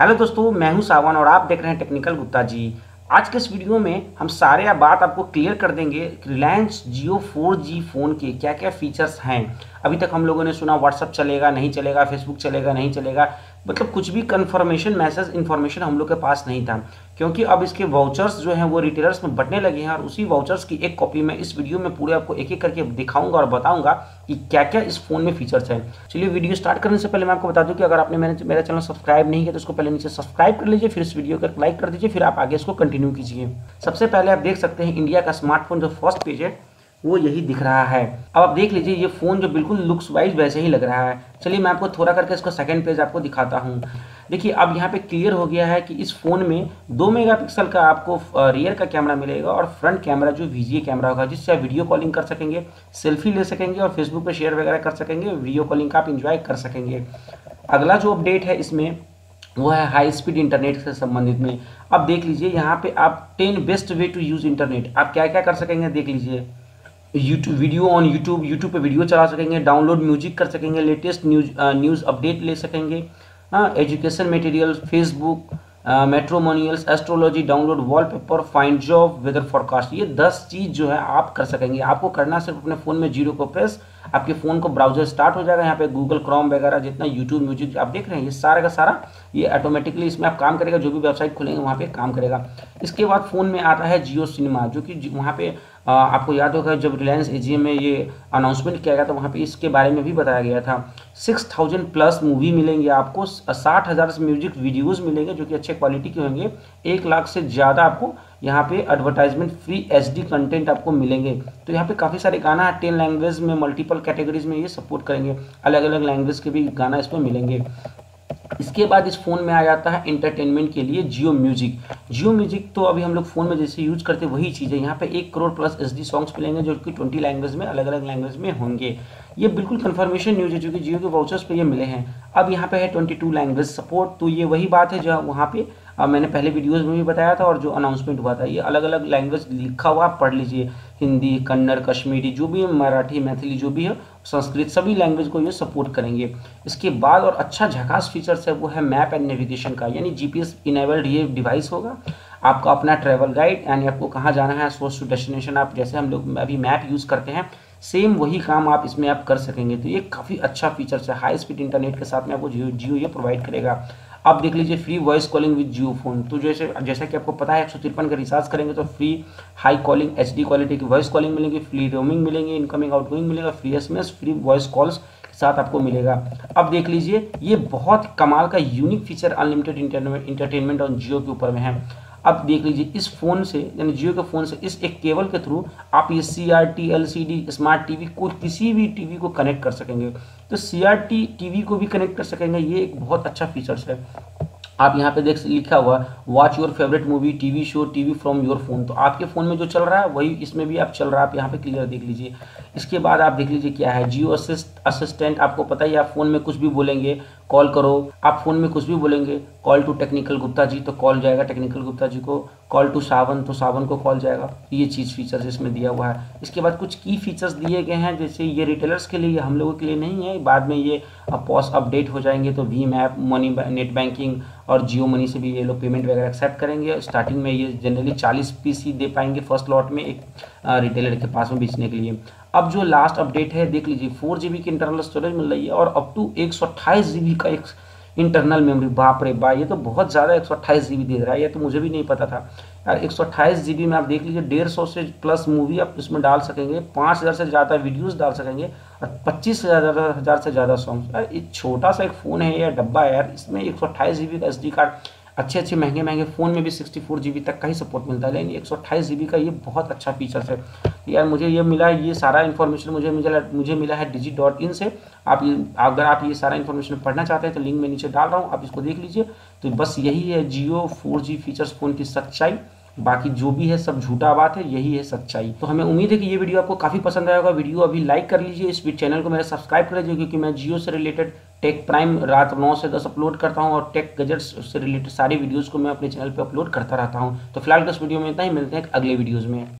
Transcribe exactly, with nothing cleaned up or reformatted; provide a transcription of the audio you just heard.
Hello दोस्तों, मैं हूं सावन और आप देख रहे हैं टेक्निकल गुप्ता जी। आज के इस वीडियो में हम सारे बात आपको क्लियर कर देंगे Reliance Jio four G phone के क्या क्या फीचर्स हैं। अभी तक हम लोगों ने सुना व्हाट्सअप चलेगा नहीं चलेगा, फेसबुक चलेगा नहीं चलेगा, मतलब कुछ भी कंफर्मेशन मैसेज इन्फॉर्मेशन हम लोग के पास नहीं था, क्योंकि अब इसके वाउचर्स जो हैं वो रिटेलर्स में बंटने लगे हैं। और उसी वाउचर्स की एक कॉपी मैं इस वीडियो में पूरे आपको एक एक करके दिखाऊंगा और बताऊंगा कि क्या क्या इस फ़ोन में फीचर्स हैं। चलिए वीडियो स्टार्ट करने से पहले मैं आपको बता दूं कि अगर आपने मैंने मेरा चैनल सब्सक्राइब नहीं किया तो उसको पहले नीचे सब्सक्राइब कर लीजिए, फिर इस वीडियो को लाइक कर दीजिए, फिर आप आगे इसको कंटिन्यू कीजिए। सबसे पहले आप देख सकते हैं इंडिया का स्मार्टफोन जो फर्स्ट पेज है वो यही दिख रहा है। अब आप देख लीजिए ये फ़ोन जो बिल्कुल लुक्स वाइज वैसे ही लग रहा है। चलिए मैं आपको थोड़ा करके इसको सेकंड पेज आपको दिखाता हूँ। देखिए अब यहाँ पे क्लियर हो गया है कि इस फ़ोन में दो मेगापिक्सल का आपको रियर का कैमरा मिलेगा और फ्रंट कैमरा जो वीजीए कैमरा होगा, जिससे आप वीडियो कॉलिंग कर सकेंगे, सेल्फी ले सकेंगे और फेसबुक पर शेयर वगैरह कर सकेंगे। वीडियो कॉलिंग का आप इंजॉय कर सकेंगे। अगला जो अपडेट है इसमें वो है हाई स्पीड इंटरनेट से संबंधित में। अब देख लीजिए यहाँ पर आप ten best way to use internet, आप क्या क्या कर सकेंगे देख लीजिए। YouTube video on YouTube YouTube पे वीडियो चला सकेंगे, डाउनलोड म्यूजिक कर सकेंगे, लेटेस्ट न्यूज न्यूज़ अपडेट ले सकेंगे, हाँ education material, Facebook, matrimonials, astrology, download wallpaper, find job, weather forecast, ये दस चीज़ जो है आप कर सकेंगे। आपको करना सिर्फ अपने फ़ोन में जीरो को प्रेस, आपके फ़ोन को ब्राउजर स्टार्ट हो जाएगा। यहाँ पे गूगल क्रोम वगैरह जितना यूट्यूब म्यूजिक आप देख रहे हैं ये सारा का सारा ये ऑटोमेटिकली इसमें आप काम करेगा, जो भी वेबसाइट खुलेंगे वहाँ पे काम करेगा। इसके बाद फ़ोन में आता है जियो सिनेमा, जो कि वहाँ पर आपको याद होगा जब रिलायंस एजीएम में ये अनाउंसमेंट किया गया तो वहाँ पे इसके बारे में भी बताया गया था। सिक्स थाउजेंड प्लस मूवी मिलेंगी आपको, साठ हज़ार से म्यूजिक वीडियोज़ मिलेंगे जो कि अच्छे क्वालिटी के होंगे, एक लाख से ज़्यादा आपको यहाँ पे एडवर्टाइजमेंट फ्री एचडी कंटेंट आपको मिलेंगे। तो यहाँ पे काफ़ी सारे गाना है, टेन लैंग्वेज में मल्टीपल कैटेगरीज में ये सपोर्ट करेंगे, अलग अलग लैंग्वेज के भी गाना इसमें मिलेंगे। इसके बाद इस फ़ोन में आ जाता है एंटरटेनमेंट के लिए जियो म्यूजिक। जियो म्यूजिक तो अभी हम लोग फ़ोन में जैसे यूज़ करते वही चीज़ है। यहाँ पे एक करोड़ प्लस एसडी सॉन्ग्स मिलेंगे जो कि ट्वेंटी लैंग्वेज में अलग अलग लैंग्वेज में होंगे। ये बिल्कुल कंफर्मेशन न्यूज है जो कि जियो के वाउचर्स पे ये मिले हैं। अब यहाँ पे है ट्वेंटी टू लैंग्वेज सपोर्ट, तो ये वही बात है जो वहाँ पे आ, मैंने पहले वीडियोज़ में भी बताया था और जो अनाउंसमेंट हुआ था। ये अलग अलग लैंग्वेज लिखा हुआ आप पढ़ लीजिए, हिंदी, कन्नड़, कश्मीरी जो भी है, मराठी, मैथिली जो भी है, संस्कृत, सभी लैंग्वेज को ये सपोर्ट करेंगे। इसके बाद और अच्छा झकास फीचर्स है वो है मैप एंड नेविगेशन का, यानी जीपीएस इनेबल्ड ये डिवाइस होगा। आपका अपना ट्रैवल गाइड, यानी आपको कहाँ जाना है, सोर्स टू डेस्टिनेशन, आप जैसे हम लोग अभी मैप यूज़ करते हैं सेम वही काम आप इसमें आप कर सकेंगे। तो ये काफ़ी अच्छा फीचर्स है। हाई स्पीड इंटरनेट के साथ में आपको जियो जियो ये प्रोवाइड करेगा। आप देख लीजिए free voice calling with Jio phone, तो जैसे जैसा कि आपको पता है एक सौ तिरपन का रिचार्ज करेंगे तो free high calling HD quality की वॉइस कॉलिंग मिलेगी, फ्री रोमिंग मिलेंगे, इनकमिंग आउटगोइंग मिलेगा, free SMS, free voice calls के साथ आपको मिलेगा। अब देख लीजिए ये बहुत कमाल का unique feature unlimited entertainment on Jio के ऊपर में है। अब देख लीजिए इस फ़ोन से, यानी जियो के फ़ोन से इस एक केबल के थ्रू आप ये C R T, L C D, smart T V को, किसी भी टी वी को कनेक्ट कर सकेंगे। तो C R T T V को भी कनेक्ट कर सकेंगे, ये एक बहुत अच्छा फीचर्स है। आप यहाँ पे देख लिखा हुआ watch your favourite movie, TV show, TV from your phone, तो आपके फ़ोन में जो चल रहा है वही इसमें भी आप चल रहा है, आप यहाँ पे क्लियर देख लीजिए। इसके बाद आप देख लीजिए क्या है जियो असिस्ट असिस्टेंट, आपको पता ही, आप फ़ोन में कुछ भी बोलेंगे कॉल करो, आप फ़ोन में कुछ भी बोलेंगे call to technical Gupta ji तो कॉल जाएगा टेक्निकल गुप्ता जी को, कॉल टू सावन तो सावन को कॉल जाएगा। ये चीज़ फीचर्स इसमें दिया हुआ है। इसके बाद कुछ की फीचर्स दिए गए हैं, जैसे ये रिटेलर्स के लिए, ये हम लोगों के लिए नहीं है, बाद में ये पॉस अपडेट हो जाएंगे तो भीम ऐप, मनी, नेट बैंकिंग और जियो मनी से भी ये लोग पेमेंट वगैरह एक्सेप्ट करेंगे। स्टार्टिंग में ये जनरली चालीस पीस ही दे पाएंगे फर्स्ट लॉट में एक रिटेलर के पास में बेचने के लिए। अब जो लास्ट अपडेट है देख लीजिए, फोर जी बी की इंटरनल स्टोरेज मिल रही है और अप टू एक सौ अट्ठाईस जी बी का एक इंटरनल मेमोरी, बाप रे बा, ये तो बहुत ज़्यादा एक सौ अट्ठाईस जी बी दे रहा है, ये तो मुझे भी नहीं पता था यार। एक सौ अट्ठाईस जी बी में आप देख लीजिए डेढ़ सौ से प्लस मूवी आप इसमें डाल सकेंगे, पाँच हज़ार से ज़्यादा वीडियोस डाल सकेंगे और पच्चीस हज़ार से ज़्यादा सॉन्ग्स। यार ये छोटा सा एक फ़ोन है या डब्बा है यार, इसमें एक सौ अट्ठाईस जी बी का एस डी कार्ड, अच्छे अच्छे महंगे महंगे फ़ोन में भी सिक्सटी फोर जी बी तक का ही सपोर्ट मिलता है, लेकिन एक सौ अट्ठाईस जी बी का ये बहुत अच्छा फीचर्स है। यार मुझे ये मिला है, ये सारा इन्फॉर्मेशन मुझे मिला मुझे मिला है डिजिट डॉट इन से। आप ये अगर आप ये सारा इन्फॉर्मेशन पढ़ना चाहते हैं तो लिंक में नीचे डाल रहा हूँ, आप इसको देख लीजिए। तो बस यही है Jio four G features phone की सच्चाई, बाकी जो भी है सब झूठा बात है, यही है सच्चाई। तो हमें उम्मीद है कि ये वीडियो आपको काफ़ी पसंद आया होगा। वीडियो अभी लाइक कर लीजिए, इस चैनल को मेरा सब्सक्राइब कर लीजिए, क्योंकि मैं जियो से रिलेटेड टेक प्राइम रात नौ से दस अपलोड करता हूं और टेक गजट्स से रिलेटेड सारी वीडियोज़ को मैं अपने चैनल पर अपलोड करता रहता हूं। तो फिलहाल इस वीडियो में इतना ही, मिलते हैं अगले वीडियोज़ में।